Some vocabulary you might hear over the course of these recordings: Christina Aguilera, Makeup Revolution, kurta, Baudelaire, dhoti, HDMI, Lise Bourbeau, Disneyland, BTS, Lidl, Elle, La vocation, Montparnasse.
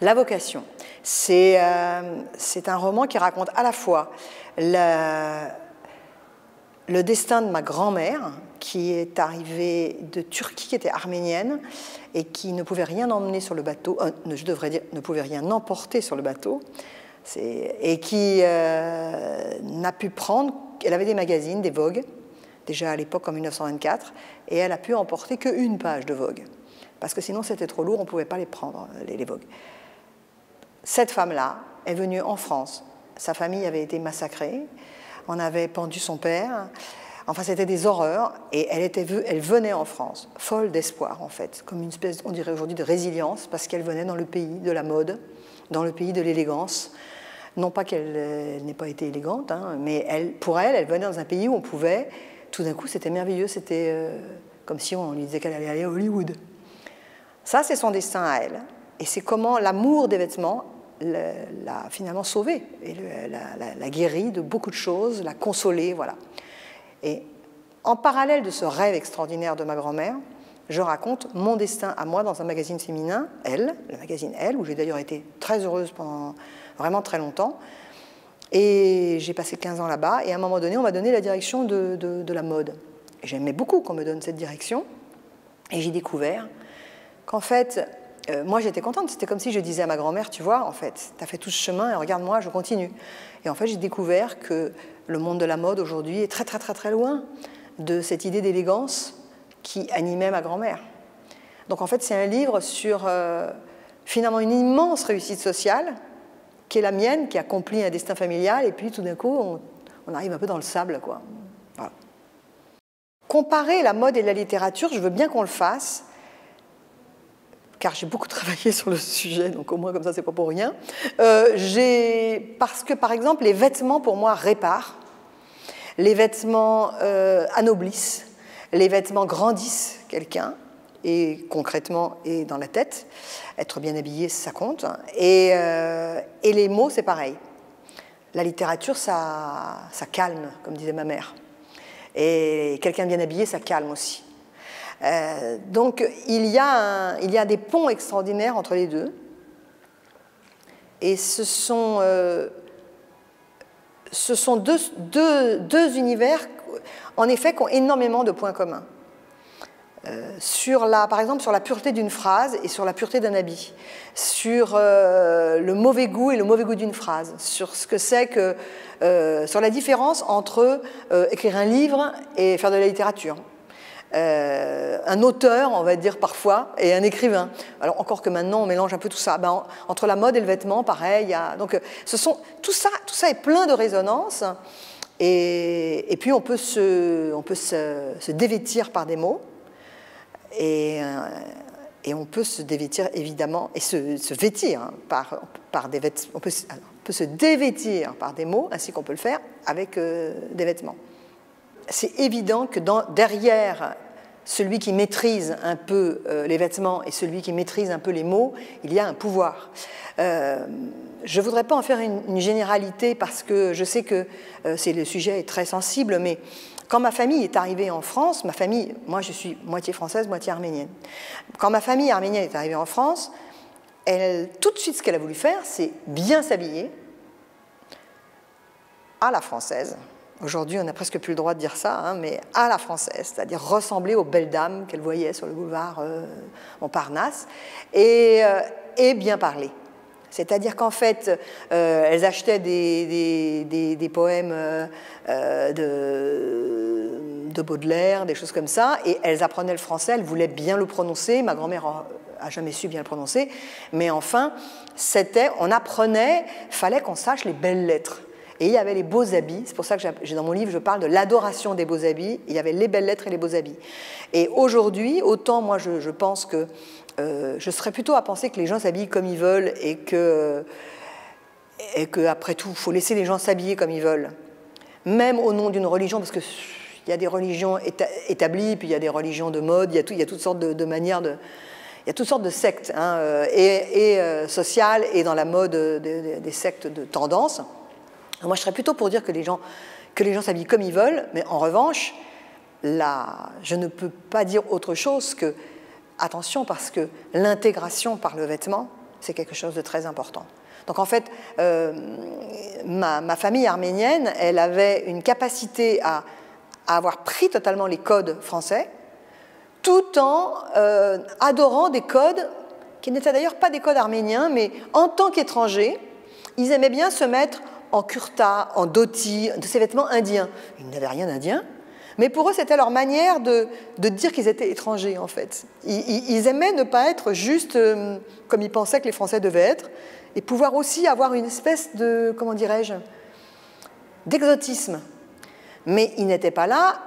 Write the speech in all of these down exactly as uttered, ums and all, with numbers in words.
La vocation, c'est euh, un roman qui raconte à la fois la, le destin de ma grand-mère, qui est arrivée de Turquie, qui était arménienne, et qui ne pouvait rien emmener sur le bateau, euh, je devrais dire, ne pouvait rien emporter sur le bateau, et qui euh, n'a pu prendre, elle avait des magazines, des Vogue, déjà à l'époque en mille neuf cent vingt-quatre, et elle a pu emporter qu'une page de Vogue, parce que sinon c'était trop lourd, on ne pouvait pas les prendre, les, les Vogue. Cette femme-là est venue en France, sa famille avait été massacrée, on avait pendu son père, enfin c'était des horreurs, et elle, était, elle venait en France, folle d'espoir en fait, comme une espèce, on dirait aujourd'hui, de résilience, parce qu'elle venait dans le pays de la mode, dans le pays de l'élégance. Non pas qu'elle n'ait pas été élégante, hein, mais elle, pour elle, elle venait dans un pays où on pouvait, tout d'un coup c'était merveilleux, c'était euh, comme si on lui disait qu'elle allait aller à Hollywood. Ça, c'est son destin à elle. Et c'est comment l'amour des vêtements l'a finalement sauvée, et le, la, la, la guérit de beaucoup de choses, la consolée, voilà. Et en parallèle de ce rêve extraordinaire de ma grand-mère, je raconte mon destin à moi dans un magazine féminin, Elle, le magazine Elle, où j'ai d'ailleurs été très heureuse pendant vraiment très longtemps. Et j'ai passé quinze ans là-bas, et à un moment donné, on m'a donné la direction de, de, de la mode. J'aimais beaucoup qu'on me donne cette direction, et j'ai découvert qu'en fait, euh, moi j'étais contente, c'était comme si je disais à ma grand-mère, tu vois, en fait, t'as fait tout ce chemin, et regarde-moi, je continue. Et en fait, j'ai découvert que le monde de la mode aujourd'hui est très très très très loin de cette idée d'élégance qui animait ma grand-mère. Donc en fait, c'est un livre sur euh, finalement une immense réussite sociale, qui est la mienne, qui accomplit un destin familial, et puis tout d'un coup, on, on arrive un peu dans le sable, quoi. Voilà. Comparer la mode et la littérature, je veux bien qu'on le fasse, car j'ai beaucoup travaillé sur le sujet, donc au moins comme ça, c'est pas pour rien. Euh, j'ai, parce que, par exemple, les vêtements, pour moi, réparent, les vêtements euh, anoblissent, les vêtements grandissent quelqu'un, et concrètement, et dans la tête. Être bien habillé, ça compte. Et, euh, et les mots, c'est pareil. La littérature, ça, ça calme, comme disait ma mère. Et quelqu'un bien habillé, ça calme aussi. Euh, donc, il y, a un, il y a des ponts extraordinaires entre les deux. Et ce sont, euh, ce sont deux, deux, deux univers, en effet, qui ont énormément de points communs. Euh, sur la, par exemple sur la pureté d'une phrase et sur la pureté d'un habit, sur euh, le mauvais goût et le mauvais goût d'une phrase, sur ce que c'est que, euh, sur la différence entre euh, écrire un livre et faire de la littérature, euh, un auteur, on va dire parfois, et un écrivain. Alors encore que maintenant on mélange un peu tout ça. Ben, en, entre la mode et le vêtement, pareil. Y a, donc ce sont tout ça, tout ça est plein de résonances. Et, et puis on peut se, on peut se, se dévêtir par des mots. Et, et on peut se dévêtir évidemment, et se, se vêtir hein, par, par des vêtements, on peut, on peut se dévêtir par des mots, ainsi qu'on peut le faire avec euh, des vêtements. C'est évident que dans, derrière celui qui maîtrise un peu euh, les vêtements et celui qui maîtrise un peu les mots, il y a un pouvoir. Euh, je ne voudrais pas en faire une, une généralité parce que je sais que euh, c'est, le sujet est très sensible, mais quand ma famille est arrivée en France, ma famille, moi je suis moitié française, moitié arménienne. Quand ma famille arménienne est arrivée en France, elle, tout de suite ce qu'elle a voulu faire, c'est bien s'habiller à la française. Aujourd'hui, on n'a presque plus le droit de dire ça, hein, mais à la française, c'est-à-dire ressembler aux belles dames qu'elle voyait sur le boulevard euh, Montparnasse et, euh, et bien parler. C'est-à-dire qu'en fait, euh, elles achetaient des, des, des, des poèmes euh, de, de Baudelaire, des choses comme ça, et elles apprenaient le français, elles voulaient bien le prononcer. Ma grand-mère n'a jamais su bien le prononcer, mais enfin, c'était, on apprenait, il fallait qu'on sache les belles lettres. Et il y avait les beaux habits, c'est pour ça que dans mon livre, je parle de l'adoration des beaux habits, il y avait les belles lettres et les beaux habits. Et aujourd'hui, autant moi je, je pense que Euh, je serais plutôt à penser que les gens s'habillent comme ils veulent et que, et que après tout, il faut laisser les gens s'habiller comme ils veulent. Même au nom d'une religion, parce qu'il y a des religions éta établies, puis il y a des religions de mode, il y a, tout, y a toutes sortes de, de manières, il y a toutes sortes de sectes, hein, et, et euh, sociales, et dans la mode de, de, des sectes de tendance. Alors moi, je serais plutôt pour dire que les gens, que les gens s'habillent comme ils veulent, mais en revanche, là, je ne peux pas dire autre chose que attention, parce que l'intégration par le vêtement, C'est quelque chose de très important. Donc en fait, euh, ma, ma famille arménienne, elle avait une capacité à, à avoir pris totalement les codes français, tout en euh, adorant des codes qui n'étaient d'ailleurs pas des codes arméniens, mais en tant qu'étrangers, ils aimaient bien se mettre en kurta, en dhoti, de ces vêtements indiens. Ils n'avaient rien d'indien, mais pour eux, c'était leur manière de, de dire qu'ils étaient étrangers, en fait. Ils, ils aimaient ne pas être juste euh, comme ils pensaient que les Français devaient être, et pouvoir aussi avoir une espèce de, comment dirais-je, d'exotisme. Mais ils n'étaient pas là,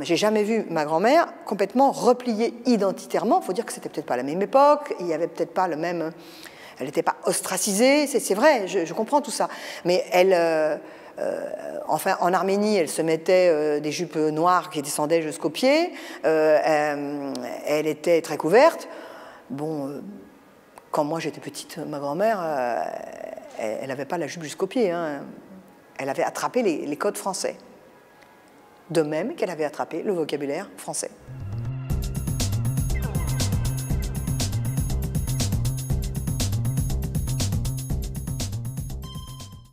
j'ai jamais vu ma grand-mère complètement repliée identitairement, il faut dire que c'était peut-être pas la même époque, il n'y avait peut-être pas le même... Elle n'était pas ostracisée, c'est vrai, je, je comprends tout ça, mais elle... Euh, Euh, enfin, en Arménie, elle se mettait euh, des jupes noires qui descendaient jusqu'aux pieds. Euh, euh, elle était très couverte. Bon, euh, quand moi j'étais petite, ma grand-mère, euh, elle n'avait pas la jupe jusqu'aux pieds. Hein. Elle avait attrapé les, les codes français. De même qu'elle avait attrapé le vocabulaire français.